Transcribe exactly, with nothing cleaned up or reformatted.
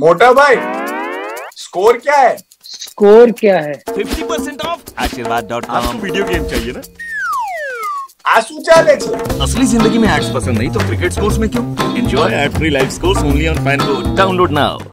मोटा भाई स्कोर क्या है? स्कोर क्या है? Fifty percent off Aashirvaad dot com. Video game चाहिए ना? आंसू चैलेंज। असली जिंदगी में एड्स पसंद नहीं तो क्रिकेट स्कोर्स में क्यों? Enjoy ad free live scores only on FanCode. Download now.